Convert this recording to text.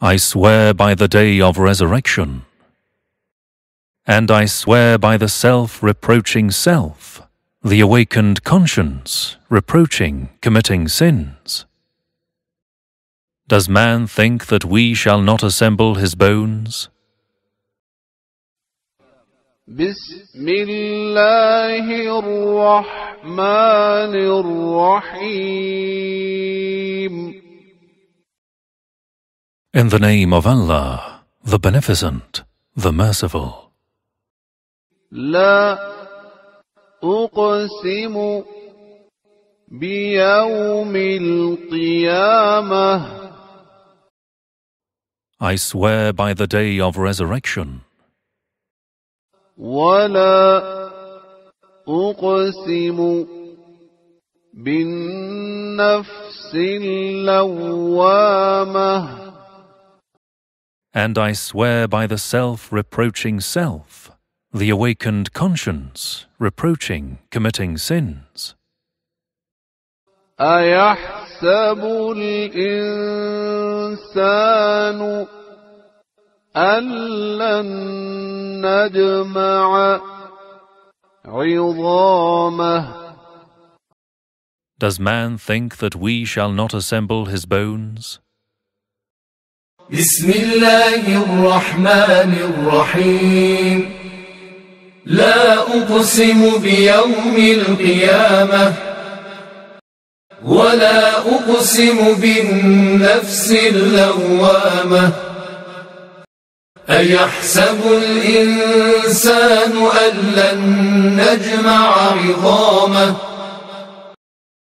I swear by the day of resurrection, and I swear by the self-reproaching self, the awakened conscience reproaching committing sins. Does man think that we shall not assemble his bones? Bismillahirrahmanirrahim. In the name of Allah, the Beneficent, the Merciful. La Uqsim-u biyawmil qiyamah. I swear by the day of resurrection. وَلَا أُقْسِمُ بِالنَّفْسِ اللَّوَّامَةِ. And I swear by the self-reproaching self, the awakened conscience reproaching committing sins. أَيَحْسَبُ الْإِنسَانُ أَلَّنْ نَجْمَعَ عِظَامَهُ. Does man think that we shall not assemble his bones? بسم الله الرحمن الرحيم. لا أقسم بيوم القيامة ولا أقسم بالنفس اللوامة. أيحسب الإنسان أن لن نجمع عظامه